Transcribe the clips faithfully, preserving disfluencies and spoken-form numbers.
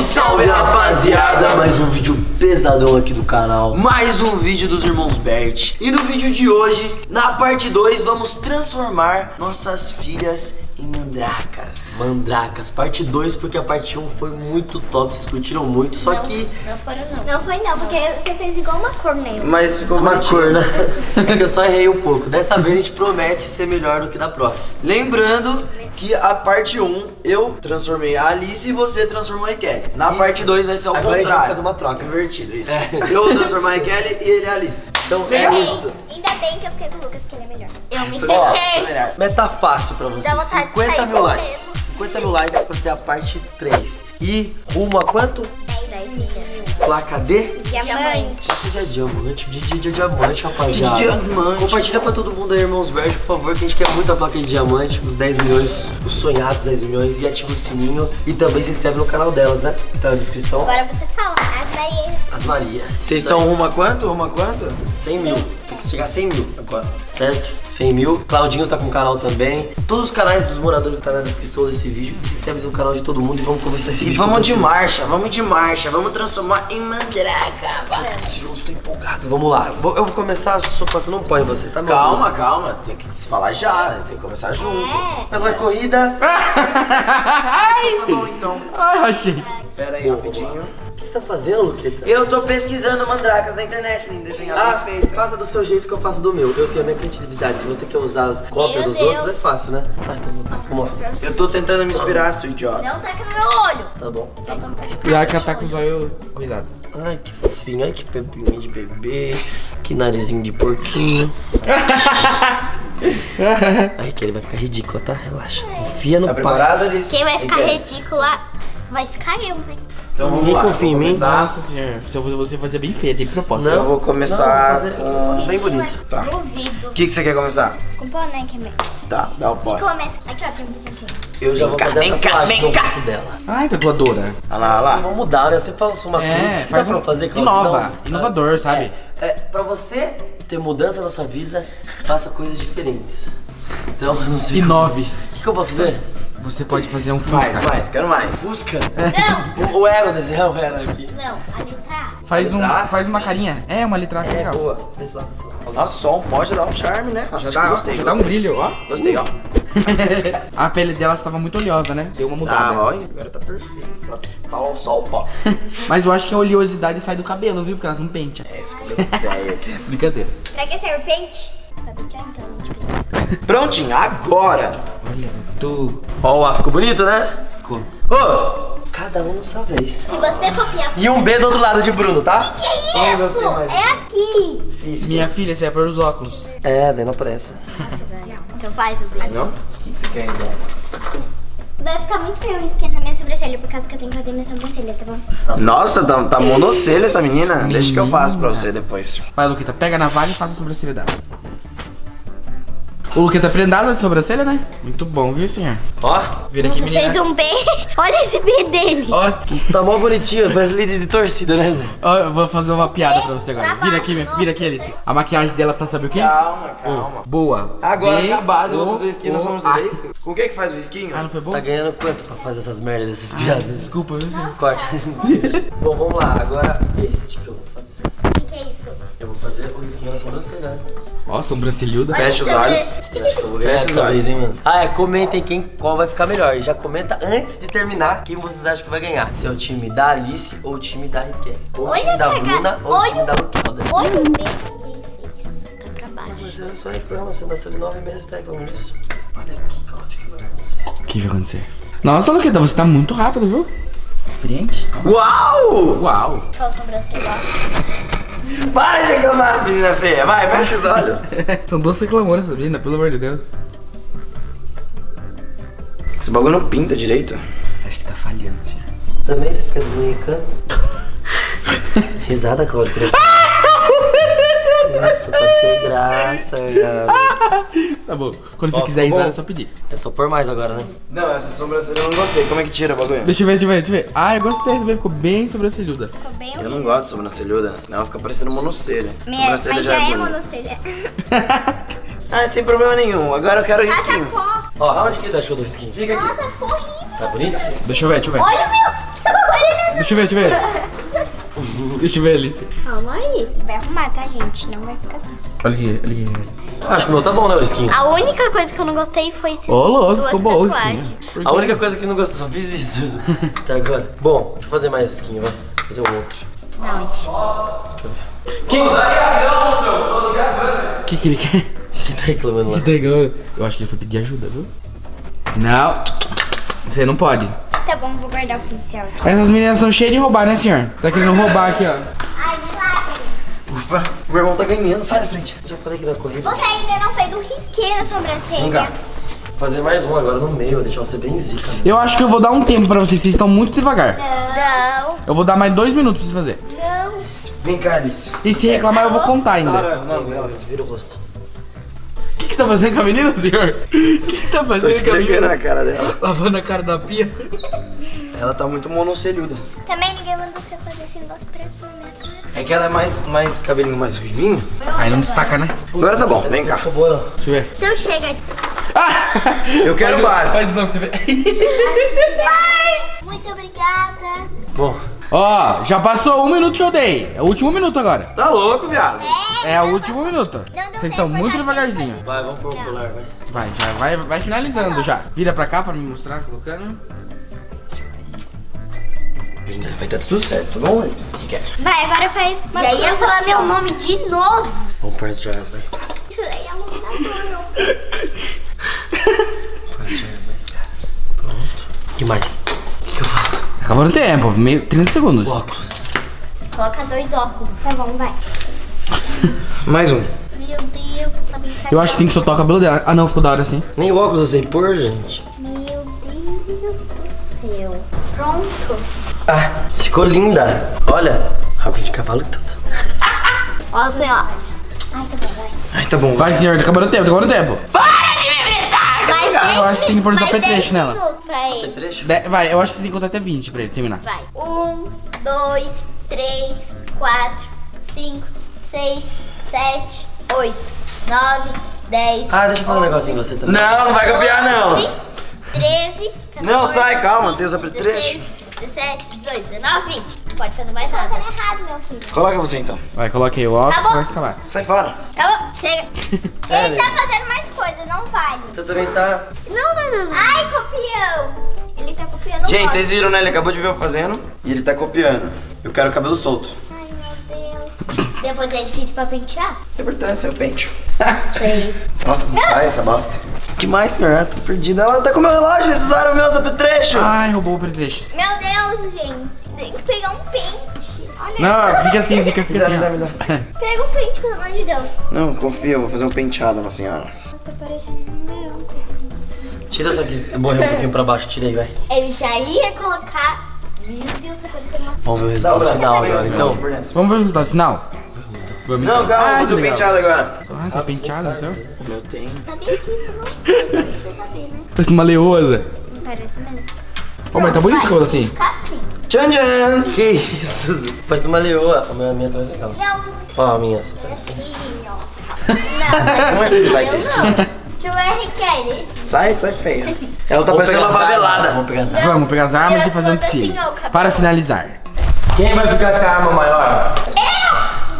Salve, salve rapaziada, mais um vídeo pesadão aqui do canal, mais um vídeo dos irmãos Berti. E no vídeo de hoje, na parte dois, vamos transformar nossas filhas em mandrakas. Mandrakas, parte dois, porque a parte um foi muito top, vocês curtiram muito, só não, que... Não foram não. Não foi não, porque você fez igual uma cor mesmo. Mas ficou uma cor, né? É que eu só errei um pouco. Dessa vez a gente promete ser melhor do que da próxima. Lembrando que a parte um eu transformei a Alice e você transformou a Kelly. Na isso. parte dois vai ser ao contrário. Agora a gente vai fazer uma troca. Invertido, isso. É. Eu transformar a Kelly e ele a Alice. Então é bem, isso. Ainda bem que eu fiquei com o Lucas, que ele é melhor. Eu me peguei. Meta fácil pra vocês. cinquenta mil likes. cinquenta mil likes pra ter a parte três. E rumo a quanto? dez mil. Placa de? Diamante. Placa de diamante. De, de, de diamante, rapaziada. De diamante. Compartilha pra todo mundo aí, irmãos Berti, por favor, que a gente quer muito a placa de diamante. Os dez milhões, os sonhados dez milhões. E ativa o sininho. E também se inscreve no canal delas, né? Tá na descrição. Agora você fala. As Marias. As Marias. Vocês estão rumo a quanto? Rumo a quanto? cem mil. Tem que chegar a cem mil agora. Certo? cem mil. Claudinho tá com o canal também. Todos os canais dos moradores tá na descrição desse vídeo. Se inscreve no canal de todo mundo e vamos conversar esse vídeo. E vamos de marcha, vamos de marcha. Vamos transformar em mandraka. Vai, eu estou empolgado. Vamos lá. Eu vou começar, só passando um pó em você, tá? Calma, você. calma. Tem que se falar já. Tem que começar junto. É. Mas vai corrida. Ai. Tá bom, então. Ai, achei. Pera aí, rapidinho. O que você tá fazendo, Luqueta? Eu tô pesquisando mandrakas na internet, menino, desenhar. Ah, feito. Faça do seu jeito que eu faço do meu. Eu tenho a minha criatividade. Se você quer usar as cópias dos outros, é fácil, né? Ah, então vamos lá. Eu tô tentando me inspirar, seu idiota. Não taca no meu olho. Tá bom. Tá bom. Placa tá com os olhos coisado. Ai, que fofinho. Ai, que pepinho de bebê. Que narizinho de porquinho. Ai, que ele vai ficar ridículo, tá? Relaxa. Confia no pai. Tá preparado, Alice? Quem vai ficar ridícula vai ficar eu, né? Então, ninguém confia em mim. Nossa senhora, se eu vou você fazer bem feio, tem proposta. Não, eu vou começar não, eu vou com... bem bonito. Tá. O que, que você quer começar? Com boneca mesmo. Tá, dá o pó. Você começa. Aqui, ó, tem um aqui. Eu já vou fazer a tatuagem no rosto dela. Ai, tatuadora. Olha lá, olha lá. Vamos mudar, né? Você fala uma é, coisa que dá pra um... fazer, claro. Inova, não, inovador, é, sabe? É, é, pra você ter mudança na sua vida, faça coisas diferentes. Então, eu não sei. Inove. O que, que eu posso fazer? Você pode fazer um Fusca. Mais, mais, quero mais. Fusca? Não. Ou era o desenho, era aqui. Não, a letra. Faz, um, faz uma carinha. É, uma letra. É, legal. Boa. Desse lado, desse lado. Ah, som pode dar um charme, né? Já dá, gostei, já gostei. Dá um brilho, ó. Gostei, ó. A pele dela estava muito oleosa, né? Deu uma mudada. Ah, olha, agora tá perfeito. Tá só o pó. Mas eu acho que a oleosidade sai do cabelo, viu? Porque elas não penteam. É, esse cabelo velho aqui. Brincadeira. Será que é serpente? Pra pentear então, gente. Prontinho, agora. Olha, tu. Ó, o A ficou bonito, né? Ficou. Ô! Cada um na sua vez. Se você copiar. E um B do outro lado de Bruno, tá? Que que é isso? Oh, é aqui. Isso. Minha filha, você vai pôr os óculos. É, daí não pressa. Então faz o B. Não? O que você quer ainda? Vai ficar muito feio esquentar a minha sobrancelha, por causa que eu tenho que fazer minha sobrancelha, tá bom? Nossa, tá, tá monocelha essa menina. menina. Deixa que eu faço pra você depois. Vai, Luquita, pega a navalha e faz a sobrancelha dela. O Luqueta tá prendado de sobrancelha, né? Muito bom, viu, senhor? Ó, vira aqui, menina. Fez um B. Olha esse B dele. Ó, tá mó bonitinho, parece líder de torcida, né, Zé? Ó, eu vou fazer uma piada pra você agora. Vira aqui, vira aqui, Alice. A maquiagem dela tá, sabe o quê? Calma, calma. Boa. Agora é a base, eu vou fazer o esquinho. Nós somos três. Com quem que faz o esquinho? Ah, não foi bom? Tá ganhando quanto pra fazer essas merdas, essas piadas? Desculpa, viu, senhor? Corta. Bom, vamos lá. Agora, este que eu vou fazer. O que é isso? Eu vou fazer o esquinho na sobrancelha. Ó, sobrancelhuda. Fecha os olhos. Fecha os olhos, hein, mano. Ah, é, comentem quem, qual vai ficar melhor. E já comenta antes de terminar quem vocês acham que vai ganhar. Se é o time da Alice ou o time da Raquel. Ou o time da Bruna ou o time da Luquelda. Olha o bem que tá pra baixo. Mas eu só reclamo, você nasceu de nove meses, tá reclamando isso. Olha aqui, Cláudio, o que vai acontecer? O que vai acontecer? Nossa, Luquelda, você tá muito rápido, viu? Experiente. Uau! Uau! Qual sobrancelha? Para de reclamar, menina feia. Vai, fecha os olhos. São duas reclamoras, menina, pelo amor de Deus. Esse bagulho não pinta direito. Acho que tá falhando, tia. Também você fica desmunicando. Risada, Cláudio. Nossa, pra que graça, cara. Tá bom. Quando você ó, quiser risada, é só pedir. É só pôr mais agora, né? Não, essa sobrancelha eu não gostei. Como é que tira o bagulho? Deixa eu ver, deixa eu ver, deixa eu ver. Ah, eu gostei. Essa ficou bem sobrancelhuda. Ficou bem. Eu não gosto de sobrancelhuda. Não, fica parecendo monocelha. Minha, sobrancelha mas já, já é, é monocelha. Ah, sem problema nenhum. Agora eu quero o risquinho. Ó, onde que você achou do risquinho? Nossa, ficou horrível. Tá bonito? Deixa eu ver, deixa eu ver. Olha o meu. Olha o meu. Deixa eu ver, deixa eu ver. Deixa eu ver, Alice. Calma aí. Vai arrumar, tá, gente? Não vai ficar assim. Olha aqui, olha aqui. Acho que o meu tá bom, né, o skin? A única coisa que eu não gostei foi esse. Ô, louco, ficou bom. A única coisa que eu não gostei, só fiz isso. Até agora. Bom, deixa eu fazer mais skin, vai. Fazer um outro. Não. Deixa eu ver. Que? O que que ele quer? Ele tá reclamando lá. Ele tá reclamando. Eu acho que ele foi pedir ajuda, viu? Não. Você não pode. Tá bom, vou guardar o pincel aqui. Essas meninas são cheias de roubar, né, senhor? Tá querendo roubar aqui, ó. Ai, milagre. Ufa, o meu irmão tá ganhando. Sai da frente. Eu já falei que dá corrida. Você ainda não fez um risquinho na sobrancelha. Vem cá. Vou fazer mais um agora no meio. Vou deixar você bem zica. Né? Eu acho que eu vou dar um tempo pra vocês. Vocês estão muito devagar. Não. Eu vou dar mais dois minutos pra vocês fazer. Não. Vem cá, Alice. E se reclamar, eu vou contar ainda. Cara, não, não, não. Vira o rosto. O que, que você tá fazendo com a menina, senhor? O que, que tá fazendo? Tô escrevendo na cara dela. Lavando a cara da pia. Ela tá muito monocelhuda. Também ninguém mandou você fazer esse negócio preto na minha cara. É que ela é mais, mais cabelinho mais ruivinho. Aí não destaca, né? Agora tá bom, vem cá. Deixa eu ver. Então chega. Ah! Eu quero faz base. O, faz o nome que você vê. Ai, muito obrigada. Bom. Ó, já passou um minuto que eu dei. É o último minuto agora. Tá louco, viado? É, é o último minuto. Vocês estão muito devagarzinho. Vai, vamos pro pular, vai. Vai, já vai, vai finalizando já. Vira pra cá pra me mostrar, colocando. Vai dar tudo certo, tá bom? Vai, agora faz. Mas já ia falar meu nome de novo. Vamos para as joias mais caras. Isso daí é um para as joias mais caras. Pronto. O que mais? O que, que eu faço? Acabou no tempo, meio, trinta segundos. Óculos. Coloca dois óculos. Tá bom, vai. Mais um. Meu Deus, tá brincando. Eu acho que tem que soltar o cabelo dela. Ah, não, ficou da hora assim. Nem o óculos assim, pôr, gente. Meu Deus do céu. Pronto. Ah, ficou linda. Olha, rabo de cavalo e tudo. Olha, foi ó. Ai, tá bom, vai. Ai, tá bom. Vai, senhor, tá acabando o tempo, tá acabando o tempo. Para de me brisar! Vai, eu acho que tem que pôr o apetrecho nela. Apetrecho? Vai, eu acho que você tem que contar até vinte pra ele terminar. Vai. Um, dois, três, quatro, cinco, seis, sete, oito, nove, dez. Ah, deixa eu falar um negocinho em você também. Não, não vai copiar, não. treze, não, sai, calma, tem os apetrecho. dezessete, dezoito, dezenove, vinte. Pode fazer mais nada. Colocando errado, meu filho. Coloca você então. Vai, coloca aí o óculos e vai escalar. Sai fora. Tá bom, chega. É, ele tá fazendo mais coisa, não vale. Você também tá... Não, não, não. Ai, copiou. Ele tá copiando. Gente, pode. Vocês viram, né? Ele acabou de ver eu fazendo e ele tá copiando. Eu quero o cabelo solto. Ai, meu Deus. Depois é difícil pra pentear? Não importa, eu penteio. Sei. Nossa, não sai essa bosta. Que mais, senhor? Eu tô perdida. Ela tá com o meu relógio, eles usaram o meu apetrecho. Ai, roubou o apetrecho. Meu Deus, gente. Tem que pegar um pente. Olha. Não, fica assim, Zica, fica assim. Me dá, me dá. Pega um pente, pelo amor de Deus. Não, confia, eu vou fazer um penteado na senhora. Nossa, tá parecendo um leão. Tira só que morreu um pouquinho pra baixo, tira aí, vai. Ele já ia colocar. Meu Deus, você pode ser uma... Vamos ver o resultado não, final agora, então. Vamos ver o resultado final? Não, calma, vou fazer o penteado agora. Ah, tá penteado, senhor? Eu tenho. Tá bem aqui, você não precisa saber, né? Parece uma leosa. Parece mesmo. Ô, mas tá bonito o cabelo assim. Tchan, tchan. Que isso? Parece uma leoa. A minha tá mais legal. Não. Ó, a minha. É assim, ó. Não. Não é feio, sai, vocês. Tio R K. Sai, sai feia. Ela tá parecendo uma favelada. Vamos pegar as armas. Vamos pegar as armas e fazer um desfile. Para finalizar. Quem vai ficar com a arma maior?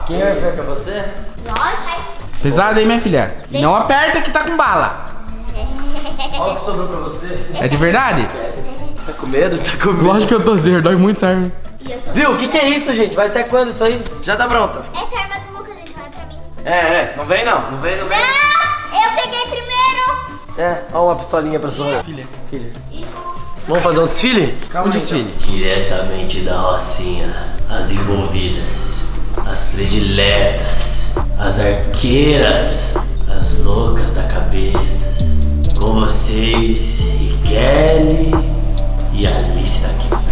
Quem vai ficar com você? Lógico. Pesada, hein, minha filha? Deixa. Não aperta que tá com bala. Olha o que sobrou pra você. É de verdade? Tá com medo? Tá com medo. Lógico que eu tô zero, dói muito essa arma. Viu? O que que é isso, gente? Vai até quando isso aí? Já tá pronta. Essa arma do Lucas, então, é pra mim. É, é. Não vem, não. Não vem, não vem. Não! Eu peguei primeiro. É, olha uma pistolinha pra sua filha. Filha. Vamos fazer um desfile? Calma, um desfile. Então. Diretamente da Rocinha, as envolvidas. As prediletas, as arqueiras, as loucas da cabeça. Com vocês, Kelly e Alice da Quebrada.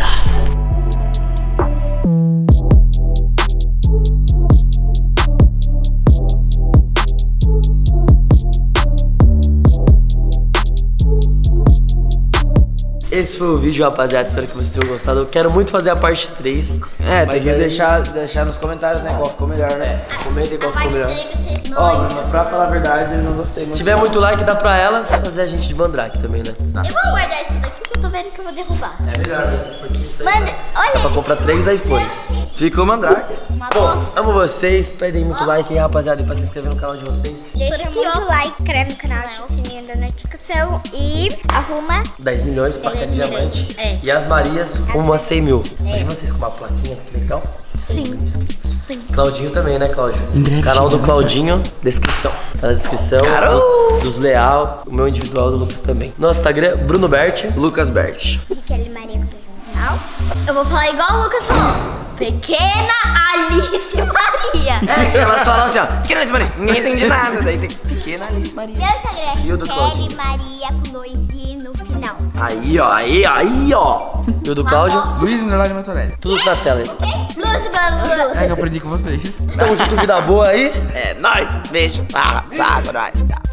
Esse foi o vídeo, rapaziada. Espero que vocês tenham gostado. Eu quero muito fazer a parte três. É, tem que aí... deixar, deixar nos comentários, né? Qual ficou melhor, né? É. Comenta igual ficou melhor. Ó, oh, pra falar a verdade, eu não gostei muito. Se tiver muito like, dá pra ela. Se fazer a gente de mandrake também, né? Tá. Eu vou guardar isso daqui que eu tô vendo que eu vou derrubar. É melhor mesmo, porque isso aí Manda... né? Olha dá pra comprar três iPhones. Ficou mandrake. Uma Bom, bosta. Amo vocês. Pedem muito oh. like aí, rapaziada. E pra se inscrever no canal de vocês. Deixa aqui o like, inscreve no canal, deixa o sininho da notificação. E arruma dez milhões pra de diamante. É. E as Marias, uma a cem mil. Mas é. Vocês com uma plaquinha, que legal. Sim. Sim. Claudinho também, né, Claudio? Canal do Claudinho, descrição. Tá na descrição. Carol! Dos Leal, o meu individual do Lucas também. Nosso Instagram, Bruno Berti, Lucas Berti. Riquelme Maria Cristal. Eu vou falar igual o Lucas falou. Isso. Pequena Alice Maria. É, ela só fala assim, ó. Pequena Alice Maria. Ninguém entende nada. Daí tem Pequena Alice Maria. Meu Instagram é Riquelme Maria com dois i no final. Aí, ó. Aí, aí, ó. E o do Cláudio? Luiz Milagre Matorelli. Tudo na tela aí. É que eu aprendi com vocês. Então, de tudo vida boa aí. É nóis. Beijo. Sarra, sarra, nós.